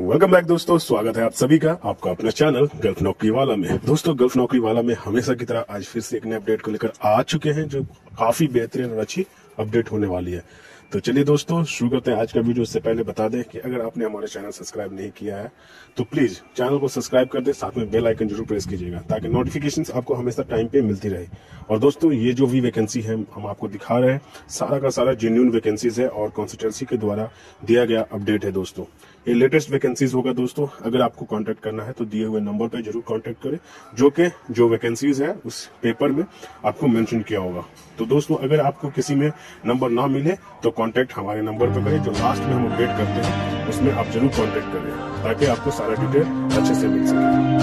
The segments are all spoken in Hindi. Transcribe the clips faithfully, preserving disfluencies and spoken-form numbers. वेलकम बैक दोस्तों, स्वागत है आप सभी का आपका अपना चैनल गल्फ नौकरी वाला में। दोस्तों, गल्फ नौकरी वाला में हमेशा की तरह आज फिर से एक नए अपडेट को लेकर आ चुके हैं जो काफी बेहतरीन और अच्छी अपडेट होने वाली है। तो चलिए दोस्तों शुरू करते हैं आज का वीडियो। उससे पहले बता दें कि अगर आपने हमारे चैनल सब्सक्राइब नहीं किया है तो प्लीज चैनल को सब्सक्राइब कर दे, साथ में बेल आइकन जरूर प्रेस कीजिएगा ताकि नोटिफिकेशन आपको हमेशा टाइम पे मिलती रहे। और दोस्तों, ये जो भी वैकेंसी है हम आपको दिखा रहे हैं सारा का सारा जेन्युइन वैकेंसीज है और कंसल्टेंसी के द्वारा दिया गया अपडेट है। दोस्तों, ये लेटेस्ट वैकेंसीज होगा। दोस्तों, अगर आपको कॉन्टेक्ट करना है तो दिए हुए नंबर पर जरूर कॉन्टेक्ट करें, जो कि जो वैकेंसीज है उस पेपर में आपको मेंशन किया होगा। तो दोस्तों, अगर आपको किसी में नंबर ना मिले तो कांटेक्ट हमारे नंबर पर करें जो लास्ट में हम अपडेट करते हैं, उसमें आप जरूर कांटेक्ट करें ताकि आपको सारा डिटेल अच्छे से मिल सके।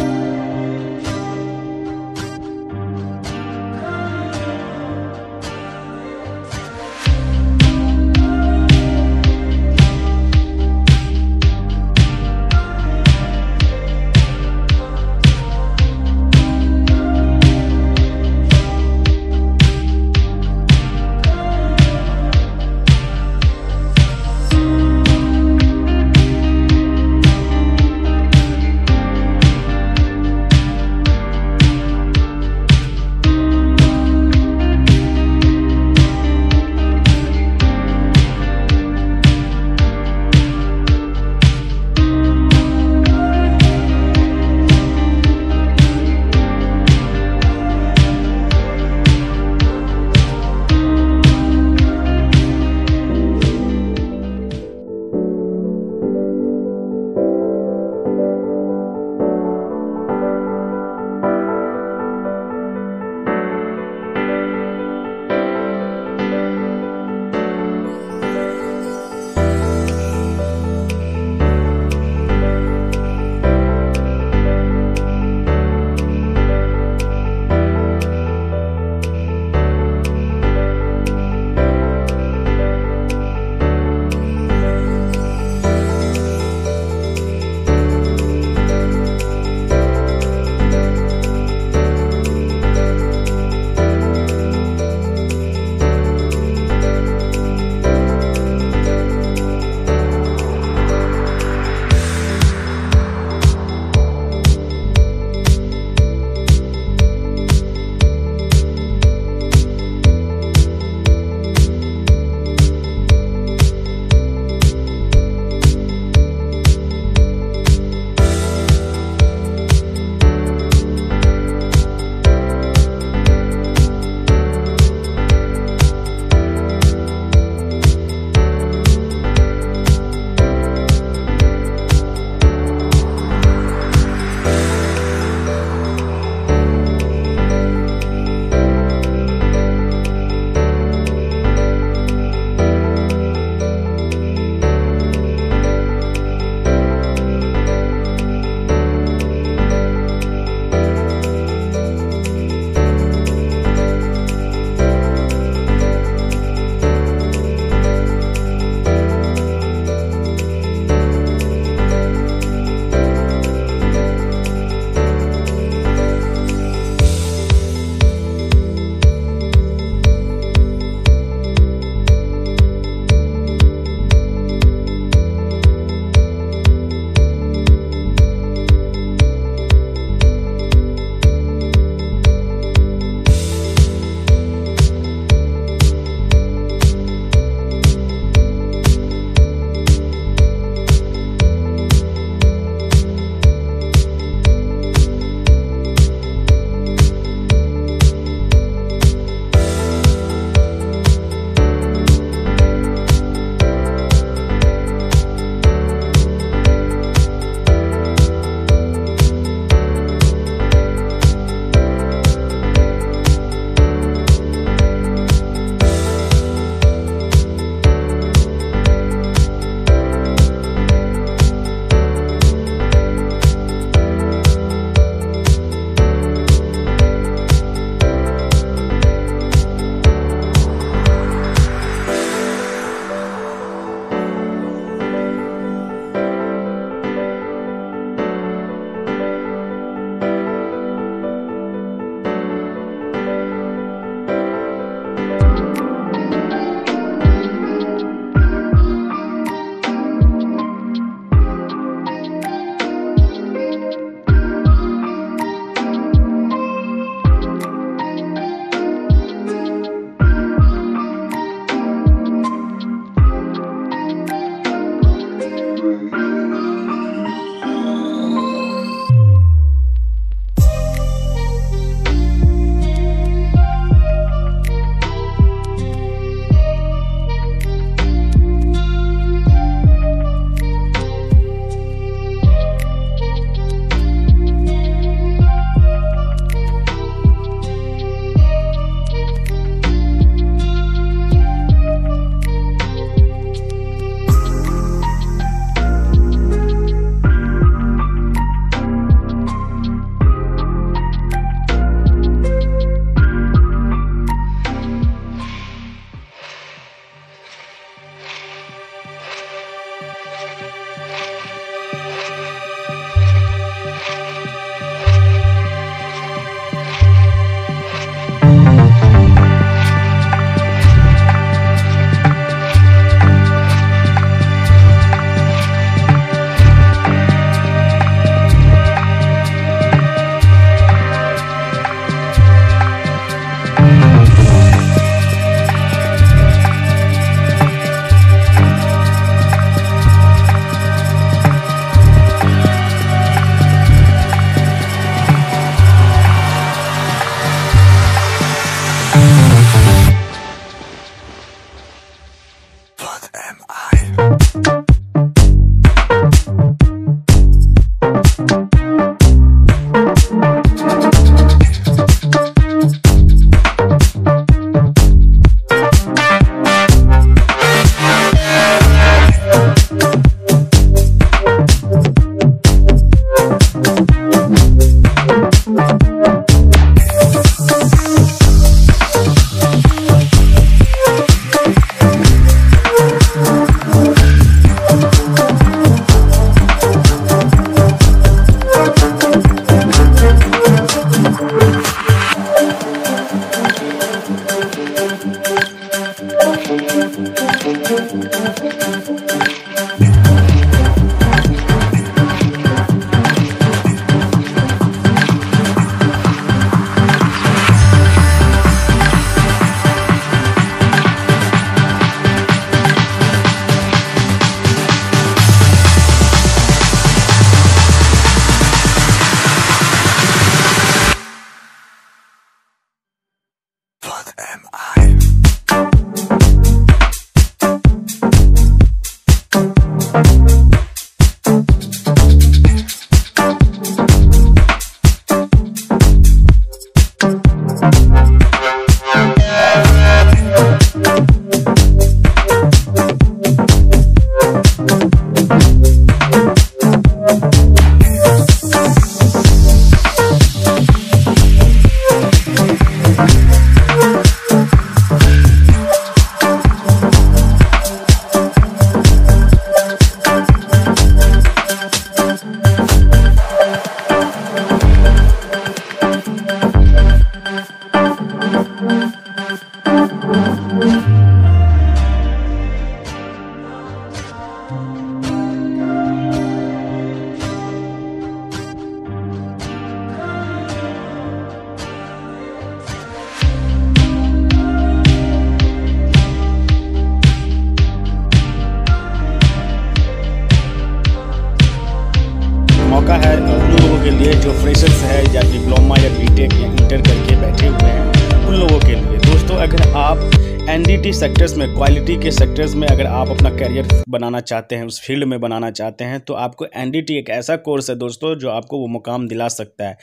मौका है उन लोगों के लिए जो फ्रेशर्स है या डिप्लोमा या बीटेक या इंटर करके बैठे हुए हैं, उन लोगों के लिए। दोस्तों, अगर आप एनडीटी सेक्टर्स में, क्वालिटी के सेक्टर्स में अगर आप अपना करियर बनाना चाहते हैं, उस फील्ड में बनाना चाहते हैं, तो आपको एनडीटी एक ऐसा कोर्स है दोस्तों जो आपको वो मुकाम दिला सकता है।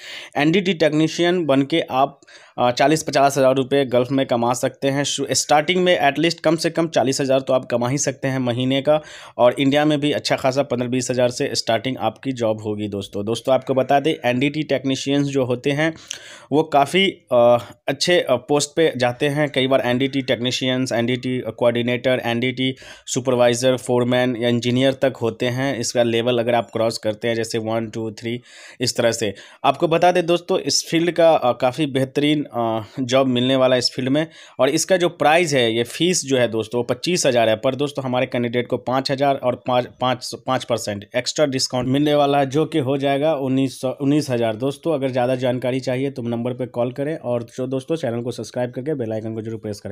एनडीटी टेक्नीशियन बन के आप चालीस पचास हज़ार रुपये गल्फ़ में कमा सकते हैं। स्टार्टिंग में एटलीस्ट कम से कम चालीस हज़ार तो आप कमा ही सकते हैं महीने का, और इंडिया में भी अच्छा खासा पंद्रह बीस हज़ार से स्टार्टिंग आपकी जॉब होगी। दोस्तों दोस्तों आपको बता दें, एनडीटी टेक्नीशियंस जो होते हैं वो काफ़ी अच्छे पोस्ट पे जाते हैं। कई बार NDT technicians, NDT coordinator, NDT supervisor, foreman या इंजीनियर तक होते हैं। इसका लेवल अगर आप क्रॉस करते हैं, जैसे वन टू थ्री इस तरह से। आपको बता दें दोस्तों, इस फील्ड का काफ़ी बेहतरीन जॉब मिलने वाला इस फील्ड में, और इसका जो प्राइस है, ये फीस जो है दोस्तों पच्चीस हज़ार है, पर दोस्तों हमारे कैंडिडेट को पाँच हज़ार और पाँच पाँच पाँच परसेंट एक्स्ट्रा डिस्काउंट मिलने वाला है, जो कि हो जाएगा उन्नीस सौ उन्नीस हज़ार दोस्तों, अगर ज़्यादा जानकारी चाहिए तो नंबर पर कॉल करें, और जो दोस्तों चैनल को सब्सक्राइब करके बेल आइकन को जरूर प्रेस करें।